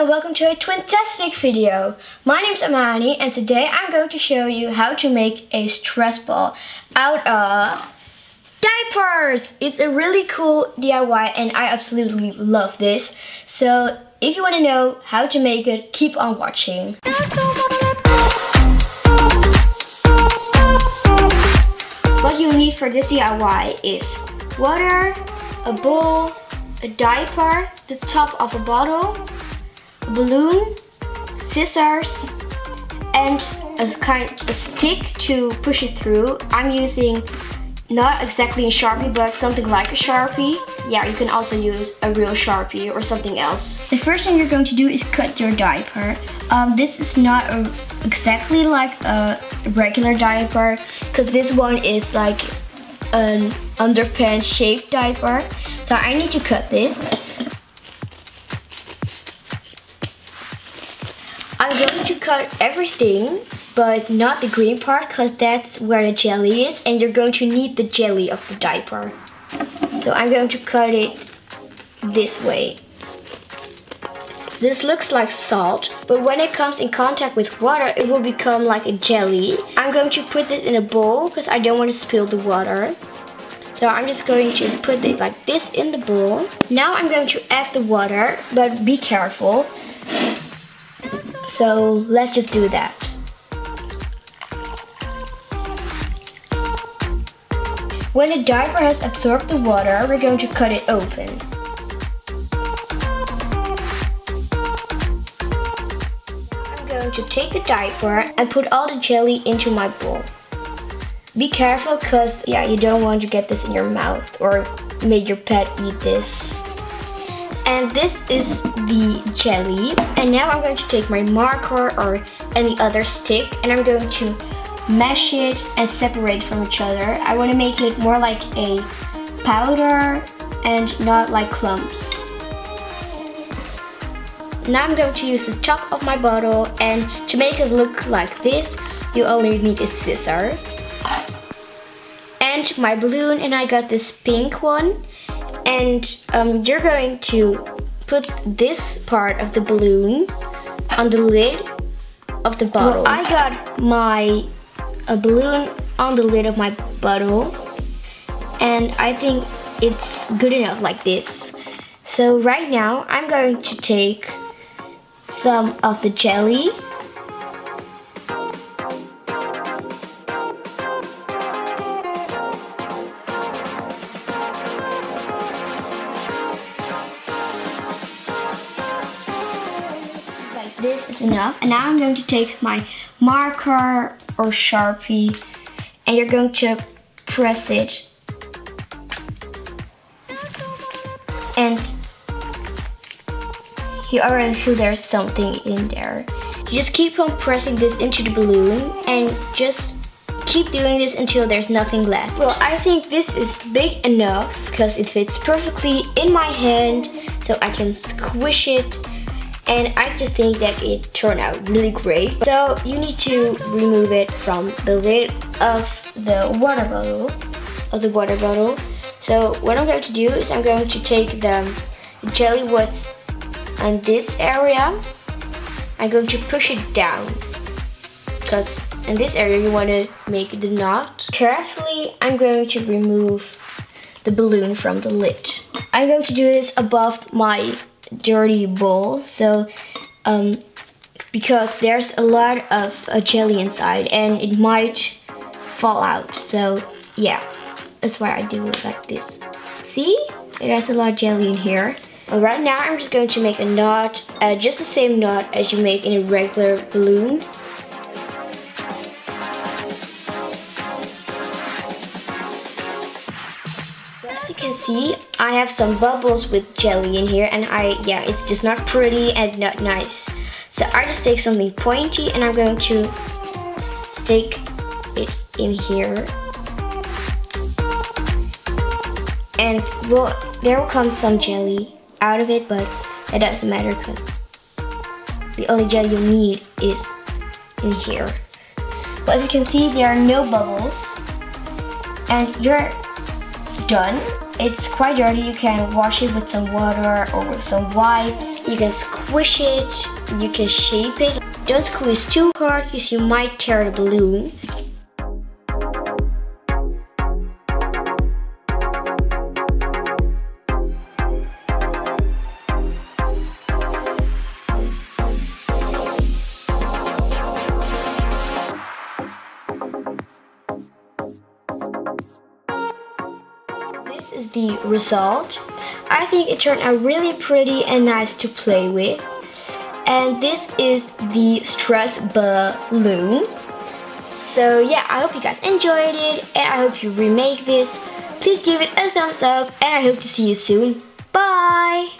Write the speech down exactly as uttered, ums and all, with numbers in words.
and welcome to a twintastic video. My name's Amani and today I'm going to show you how to make a stress ball out of diapers. It's a really cool D I Y and I absolutely love this. So if you want to know how to make it, keep on watching. What you need for this D I Y is water, a bowl, a diaper, the top of a bottle, a balloon, scissors, and a kind a stick to push it through. I'm using not exactly a Sharpie, but something like a Sharpie. Yeah, you can also use a real Sharpie or something else. The first thing you're going to do is cut your diaper. Um, this is not a, exactly like a regular diaper, because this one is like an underpants shaped diaper. So I need to cut this. I'm going to cut everything, but not the green part, because that's where the jelly is, and you're going to need the jelly of the diaper. So I'm going to cut it this way. This looks like salt, but when it comes in contact with water, it will become like a jelly. I'm going to put this in a bowl, because I don't want to spill the water. So I'm just going to put it like this in the bowl. Now I'm going to add the water, but be careful. So let's just do that. When the diaper has absorbed the water, we're going to cut it open. I'm going to take the diaper and put all the jelly into my bowl. Be careful, because yeah, you don't want to get this in your mouth or make your pet eat this. And this is the jelly. And now I'm going to take my marker or any other stick and I'm going to mash it and separate it from each other. I want to make it more like a powder and not like clumps. Now I'm going to use the top of my bottle, and to make it look like this, you only need a scissor. And my balloon, and I got this pink one, and um, you're going to put this part of the balloon on the lid of the bottle. Well, I got my a balloon on the lid of my bottle, and I think it's good enough like this. So right now I'm going to take some of the jelly. This is enough, and now I'm going to take my marker or Sharpie and you're going to press it, and you already feel there's something in there. You just keep on pressing this into the balloon and just keep doing this until there's nothing left. Well, I think this is big enough because it fits perfectly in my hand, so I can squish it. And I just think that it turned out really great. So you need to remove it from the lid of the water bottle, of the water bottle. So what I'm going to do is I'm going to take the jelly what's on this area. I'm going to push it down, because in this area you want to make the knot. Carefully, I'm going to remove the balloon from the lid. I'm going to do this above my dirty bowl, so um, because there's a lot of uh, jelly inside and it might fall out, so yeah, that's why I do it like this. See, it has a lot of jelly in here. But right now I'm just going to make a knot, uh, just the same knot as you make in a regular balloon. As you can see, I have some bubbles with jelly in here, and I, yeah, it's just not pretty and not nice. So I just take something pointy and I'm going to stick it in here. And well, there will come some jelly out of it, but it doesn't matter because the only jelly you need is in here. But as you can see, there are no bubbles. And you're done. It's quite dirty, you can wash it with some water or with some wipes. You can squish it, you can shape it. Don't squeeze too hard because you might tear the balloon. This is the result. I think it turned out really pretty and nice to play with. And this is the stress balloon. So yeah, I hope you guys enjoyed it and I hope you remake this. Please give it a thumbs up and I hope to see you soon. Bye!